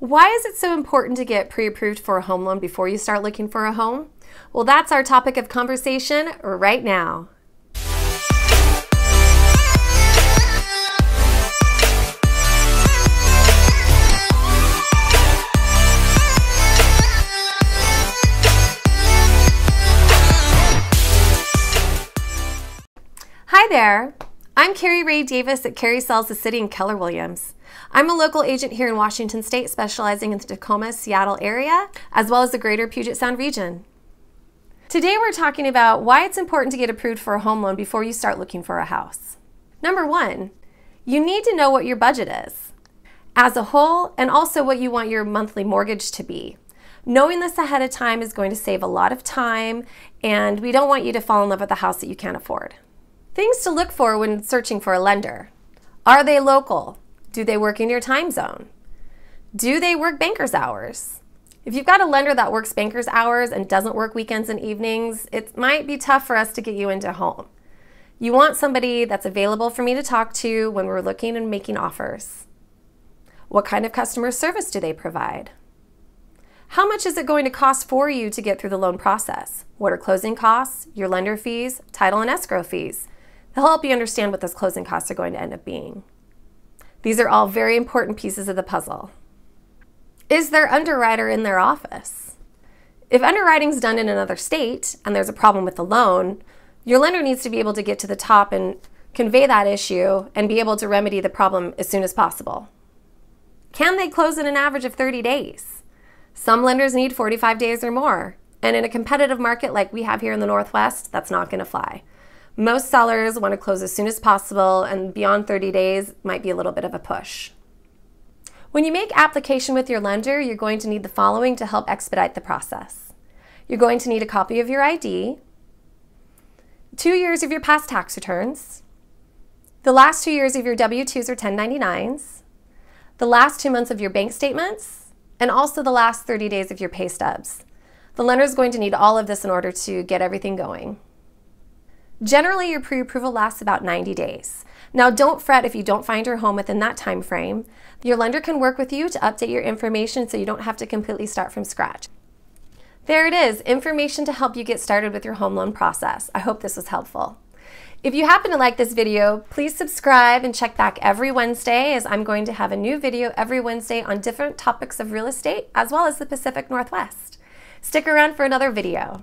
Why is it so important to get pre-approved for a home loan before you start looking for a home? Well, that's our topic of conversation right now. Hi there, I'm Kari Rae Davis at Kari Sells the City in Keller Williams. I'm a local agent here in Washington State specializing in the Tacoma, Seattle area, as well as the greater Puget Sound region. Today we're talking about why it's important to get approved for a home loan before you start looking for a house. Number 1, you need to know what your budget is as a whole and also what you want your monthly mortgage to be. Knowing this ahead of time is going to save a lot of time, and we don't want you to fall in love with a house that you can't afford. Things to look for when searching for a lender. Are they local? Do they work in your time zone? Do they work banker's hours? If you've got a lender that works banker's hours and doesn't work weekends and evenings, it might be tough for us to get you into a home. You want somebody that's available for me to talk to when we're looking and making offers. What kind of customer service do they provide? How much is it going to cost for you to get through the loan process? What are closing costs, your lender fees, title and escrow fees? They'll help you understand what those closing costs are going to end up being. These are all very important pieces of the puzzle. Is there an underwriter in their office? If underwriting's done in another state and there's a problem with the loan, your lender needs to be able to get to the top and convey that issue and be able to remedy the problem as soon as possible. Can they close in an average of 30 days? Some lenders need 45 days or more, and in a competitive market like we have here in the Northwest, that's not going to fly. Most sellers want to close as soon as possible, and beyond 30 days might be a little bit of a push. When you make application with your lender, you're going to need the following to help expedite the process. You're going to need a copy of your ID, 2 years of your past tax returns, the last 2 years of your W-2s or 1099s, the last 2 months of your bank statements, and also the last 30 days of your pay stubs. The lender is going to need all of this in order to get everything going. Generally, your pre-approval lasts about 90 days. Now, don't fret if you don't find your home within that time frame. Your lender can work with you to update your information so you don't have to completely start from scratch. There it is, information to help you get started with your home loan process. I hope this was helpful. If you happen to like this video, please subscribe and check back every Wednesday, as I'm going to have a new video every Wednesday on different topics of real estate as well as the Pacific Northwest. Stick around for another video.